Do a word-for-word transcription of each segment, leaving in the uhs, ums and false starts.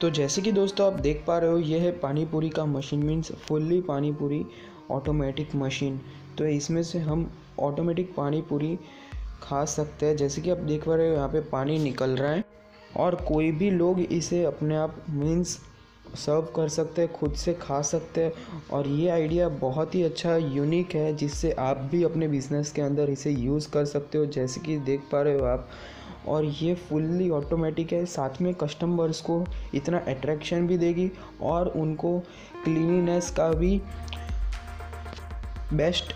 तो जैसे कि दोस्तों आप देख पा रहे हो, यह है पानी पूरी का मशीन, मीन्स फुल्ली पानी पूरी ऑटोमेटिक मशीन। तो इसमें से हम ऑटोमेटिक पानी पूरी खा सकते हैं। जैसे कि आप देख पा रहे हो यहाँ पे पानी निकल रहा है और कोई भी लोग इसे अपने आप मीन्स सर्व कर सकते हैं, खुद से खा सकते हैं। और ये आइडिया बहुत ही अच्छा यूनिक है, जिससे आप भी अपने बिजनेस के अंदर इसे यूज़ कर सकते हो, जैसे कि देख पा रहे हो आप। और ये फुल्ली ऑटोमेटिक है, साथ में कस्टमर्स को इतना अट्रैक्शन भी देगी और उनको क्लीनीनेस का भी बेस्ट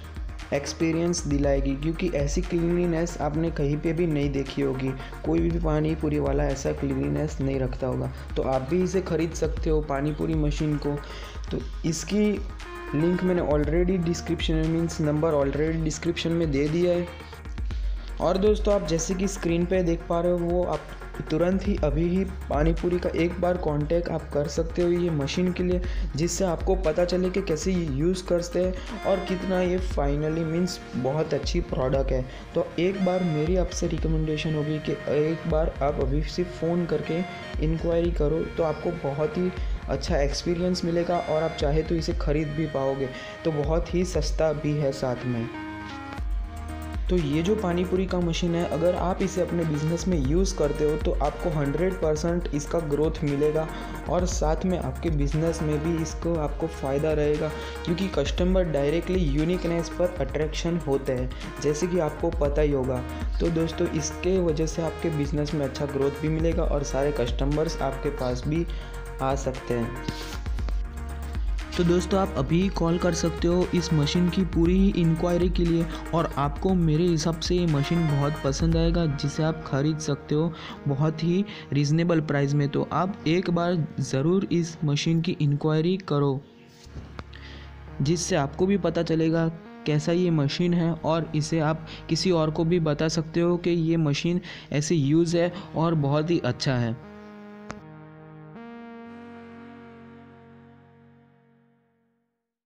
एक्सपीरियंस दिलाएगी, क्योंकि ऐसी क्लीनीनेस आपने कहीं पे भी नहीं देखी होगी। कोई भी पानी पूरी वाला ऐसा क्लीनीनेस नहीं रखता होगा। तो आप भी इसे ख़रीद सकते हो, पानी पूरी मशीन को। तो इसकी लिंक मैंने already description means number already description में दे दिया है। और दोस्तों आप जैसे कि स्क्रीन पे देख पा रहे हो, वो आप तुरंत ही अभी ही पानी पूरी का एक बार कांटेक्ट आप कर सकते हो ये मशीन के लिए, जिससे आपको पता चले कि कैसे यूज़ करते हैं और कितना ये फाइनली मीन्स बहुत अच्छी प्रोडक्ट है। तो एक बार मेरी आपसे रिकमेंडेशन होगी कि एक बार आप अभी से फ़ोन करके इंक्वायरी करो, तो आपको बहुत ही अच्छा एक्सपीरियंस मिलेगा और आप चाहे तो इसे ख़रीद भी पाओगे। तो बहुत ही सस्ता भी है साथ में। तो ये जो पानी पूरी का मशीन है, अगर आप इसे अपने बिजनेस में यूज़ करते हो तो आपको हंड्रेड परसेंट इसका ग्रोथ मिलेगा और साथ में आपके बिजनेस में भी इसको आपको फ़ायदा रहेगा, क्योंकि कस्टमर डायरेक्टली यूनिकनेस पर अट्रैक्शन होते हैं, जैसे कि आपको पता ही होगा। तो दोस्तों इसके वजह से आपके बिजनेस में अच्छा ग्रोथ भी मिलेगा और सारे कस्टमर्स आपके पास भी आ सकते हैं। तो दोस्तों आप अभी कॉल कर सकते हो इस मशीन की पूरी ही इंक्वायरी के लिए, और आपको मेरे हिसाब से ये मशीन बहुत पसंद आएगा, जिसे आप ख़रीद सकते हो बहुत ही रिजनेबल प्राइस में। तो आप एक बार ज़रूर इस मशीन की इंक्वायरी करो, जिससे आपको भी पता चलेगा कैसा ये मशीन है, और इसे आप किसी और को भी बता सकते हो कि ये मशीन ऐसे यूज़ है और बहुत ही अच्छा है।